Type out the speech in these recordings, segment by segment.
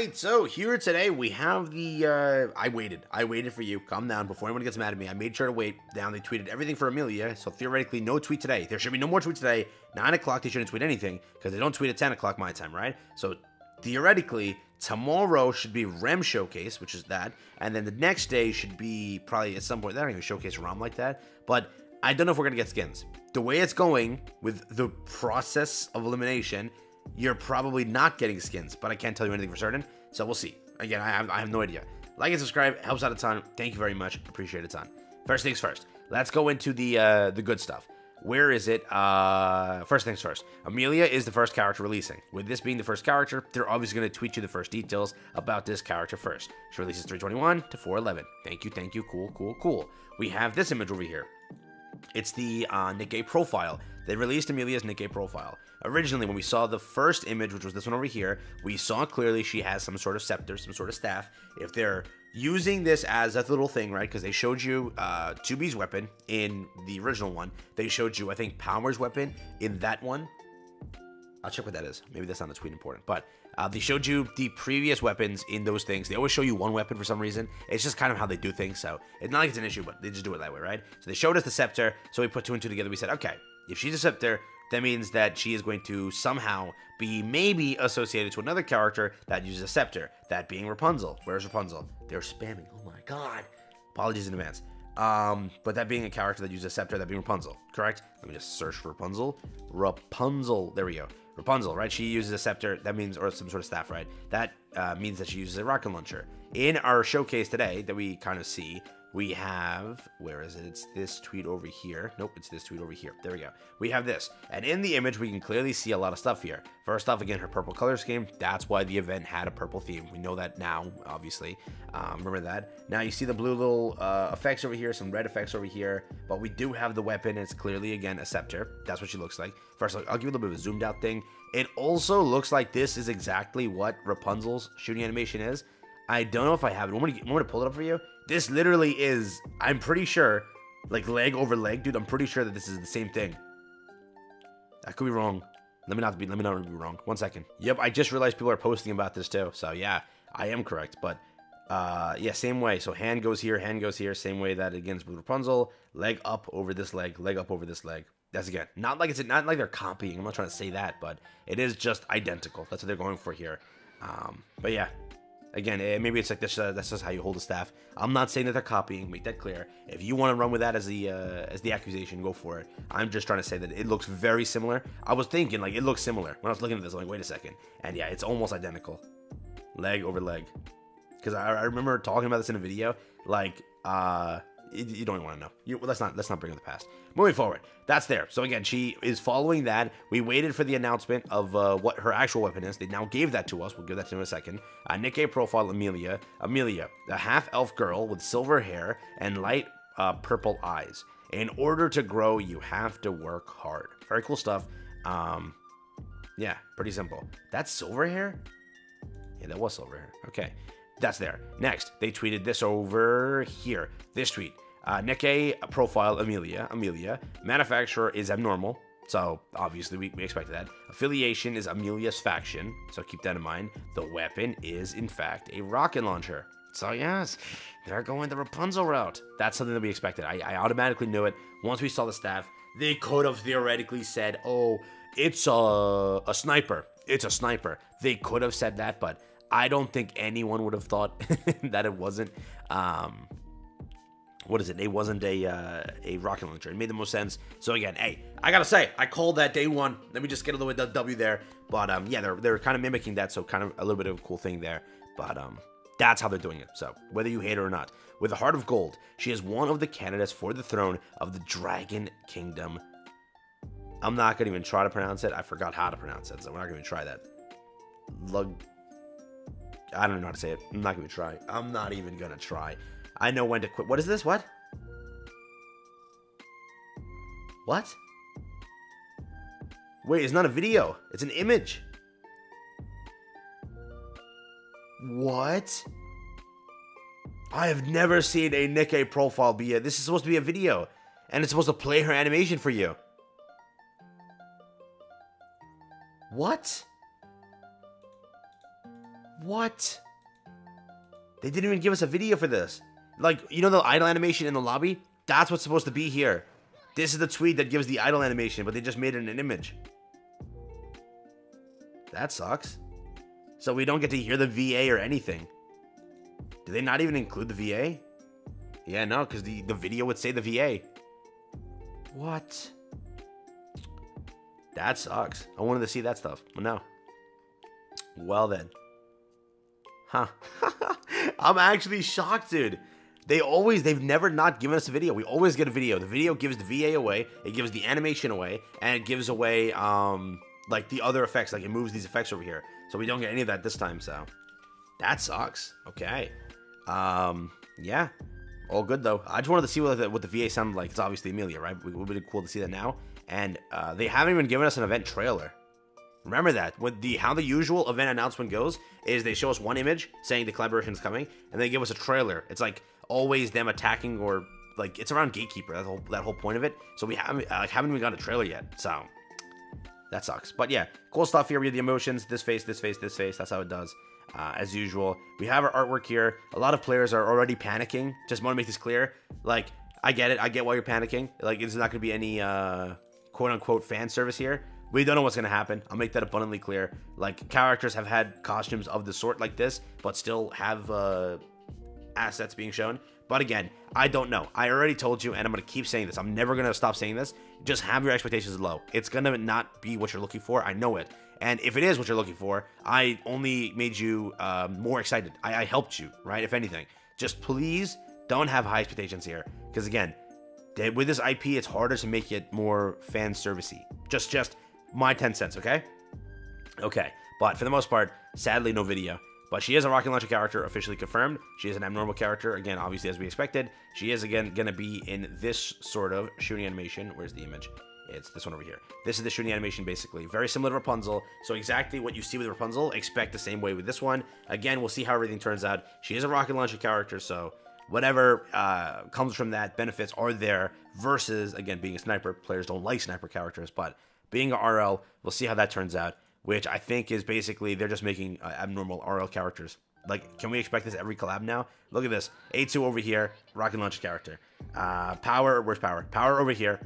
right, so here today we have the, I waited for you. Calm down before anyone gets mad at me. I made sure to wait down. They tweeted everything for Emilia, so theoretically no tweet today. There should be no more tweets today. 9 o'clock, they shouldn't tweet anything because they don't tweet at 10 o'clock my time, right? So theoretically, tomorrow should be REM Showcase, which is that. And then the next day should be probably at some point. They don't even showcase ROM like that. But I don't know if we're going to get skins. The way it's going with the process of elimination, you're probably not getting skins, but I can't tell you anything for certain, so we'll see. Again, I have no idea. Like and subscribe, helps out a ton. Thank you very much. Appreciate it a ton. First things first. Let's go into the good stuff. Where is it? First things first. Emilia is the first character releasing. With this being the first character, they're obviously going to tweet you the first details about this character first. She releases 3/21 to 4/11. Thank you, cool, cool, cool. We have this image over here. It's the Nikke profile. They released Emilia's Nikke profile. Originally, when we saw the first image, which was this one over here, we saw clearly she has some sort of scepter, some sort of staff. If they're using this as a little thing, right, because they showed you 2B's weapon in the original one. They showed you, I think, Power's weapon in that one. I'll check what that is. Maybe that's not a tweet important, but they showed you the previous weapons in those things. They always show you one weapon for some reason. It's just kind of how they do things, so it's not like it's an issue, but they just do it that way, right? So they showed us the scepter, so we put 2 and 2 together. We said, okay, if she's a scepter, that means that she is going to somehow be maybe associated to another character that uses a scepter, that being Rapunzel. Where's Rapunzel? They're spamming. Oh, my God. Apologies in advance. But that being a character that uses a scepter, that being Rapunzel, correct? Let me just search for Rapunzel. Rapunzel. There we go. Rapunzel, right? She uses a scepter. That means, or some sort of staff, right? That means that she uses a rocket launcher. In our showcase today that we kind of see, we have, where is it? It's this tweet over here. Nope, it's this tweet over here. There we go. We have this. And in the image, we can clearly see a lot of stuff here. First off, again, her purple color scheme. That's why the event had a purple theme. We know that now, obviously. Remember that. Now you see the blue little effects over here, some red effects over here. But we do have the weapon. It's clearly, again, a scepter. That's what she looks like. First, I'll give you a little bit of a zoomed out thing. It also looks like this is exactly what Rapunzel's shooting animation is. I don't know if I have it. I'm gonna pull it up for you. This literally is, I'm pretty sure, like leg over leg, dude. I'm pretty sure that this is the same thing. I could be wrong. Let me not be wrong. One second. Yep, I just realized people are posting about this too. So yeah, I am correct. But yeah, same way. So hand goes here, same way that again is with Rapunzel. Leg up over this leg, leg up over this leg. That's again, not like they're copying. I'm not trying to say that, but it is just identical. That's what they're going for here. But yeah. Again, maybe it's like this, that's just how you hold a staff. I'm not saying that they're copying, make that clear. If you want to run with that as the accusation, go for it. I'm just trying to say that it looks very similar. I was thinking, like, it looks similar. When I was looking at this, I'm like, wait a second. And yeah, it's almost identical. Leg over leg. Because I remember talking about this in a video. Like, you don't even want to know. Let's not bring up the past. Moving forward, that's there. So again, she is following that. We waited for the announcement of what her actual weapon is. They now gave that to us. We'll give that to them in a second. Nikke profile Emilia. Emilia, a half-elf girl with silver hair and light purple eyes. In order to grow, you have to work hard. Very cool stuff. Yeah, pretty simple. That's silver hair? Yeah, that was silver hair. Okay. That's there. Next, they tweeted this over here. This tweet. Nikke profile Emilia. Emilia. Manufacturer is abnormal. So, obviously, we expected that. Affiliation is Emilia's faction. So, keep that in mind. The weapon is, in fact, a rocket launcher. So, yes, they're going the Rapunzel route. That's something that we expected. I automatically knew it. Once we saw the staff, they could have theoretically said, oh, it's a sniper. It's a sniper. They could have said that, but I don't think anyone would have thought that it wasn't, It wasn't a rocket launcher. It made the most sense. So again, hey, I gotta say, I called that day one. Let me just get a little bit of W there. But yeah, they're kind of mimicking that, so kind of a little bit of a cool thing there. But that's how they're doing it. So whether you hate it or not, with a heart of gold, she is one of the candidates for the throne of the Dragon Kingdom. I'm not gonna even try to pronounce it. I forgot how to pronounce it, so we're not gonna even try that. I don't know how to say it. I'm not going to try. I'm not even going to try. I know when to quit. What is this? What? What? Wait, it's not a video. It's an image. What? I have never seen a Nikke profile be a... This is supposed to be a video. And it's supposed to play her animation for you. What? What? They didn't even give us a video for this. Like, you know the idle animation in the lobby? That's what's supposed to be here. This is the tweet that gives the idle animation, but they just made it in an image. That sucks. So we don't get to hear the VA or anything. Did they not even include the VA? Yeah, no, because the video would say the VA. What? That sucks. I wanted to see that stuff. But no. Well then. Huh. I'm actually shocked, dude. They've never not given us a video. We always get a video. The video gives the VA away, it gives the animation away, and it gives away, like, the other effects. Like, it moves these effects over here. So we don't get any of that this time, so. That sucks. Okay. Yeah. All good, though. I just wanted to see what the VA sounded like. It's obviously Emilia, right? It would be cool to see that now. And they haven't even given us an event trailer. Remember that. How the usual event announcement goes is they show us one image saying the collaboration is coming, and they give us a trailer. It's like always them attacking or like it's around Gatekeeper. That's that whole point of it. So we haven't even got a trailer yet. So that sucks. But yeah, cool stuff here. We have the emotions. This face, this face, this face. That's how it does. As usual, we have our artwork here. A lot of players are already panicking. Just want to make this clear. Like I get it. I get why you're panicking. Like it's not going to be any quote unquote fan service here. We don't know what's going to happen. I'll make that abundantly clear. Like, characters have had costumes of the sort like this, but still have assets being shown. But again, I don't know. I already told you, and I'm going to keep saying this. I'm never going to stop saying this. Just have your expectations low. It's going to not be what you're looking for. I know it. And if it is what you're looking for, I only made you more excited. I helped you, right? If anything. Just please don't have high expectations here. Because again, with this IP, it's harder to make it more fan servicey. Just my 10 cents, okay? Okay, but for the most part, sadly, no video. But she is a rocket launcher character, officially confirmed. She is an abnormal character, again, obviously, as we expected. She is, again, going to be in this sort of shooting animation. Where's the image? It's this one over here. This is the shooting animation, basically. Very similar to Rapunzel. So exactly what you see with Rapunzel, expect the same way with this one. Again, we'll see how everything turns out. She is a rocket launcher character, so whatever comes from that, benefits are there. Versus, again, being a sniper. Players don't like sniper characters, but being a RL, we'll see how that turns out, which I think is basically they're just making abnormal RL characters. Like, can we expect this every collab now? Look at this. A2 over here, rocket launcher character. Power, where's Power? Power over here,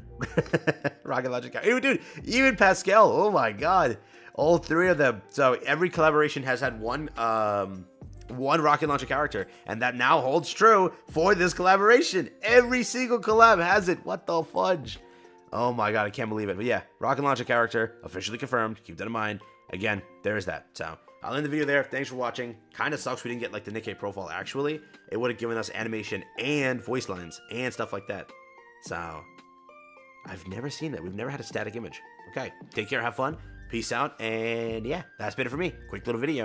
rocket launcher character. Dude, even Pascal, oh my god. All three of them. So every collaboration has had one rocket launcher character, and that now holds true for this collaboration. Every single collab has it. What the fudge? Oh my god, I can't believe it. But yeah, rocket launcher character, officially confirmed. Keep that in mind. Again, there is that. So I'll end the video there. Thanks for watching. Kind of sucks we didn't get like the Nikke profile actually. It would have given us animation and voice lines and stuff like that. So I've never seen that. We've never had a static image. Okay, take care, have fun, peace out, and yeah, that's been it for me. Quick little video.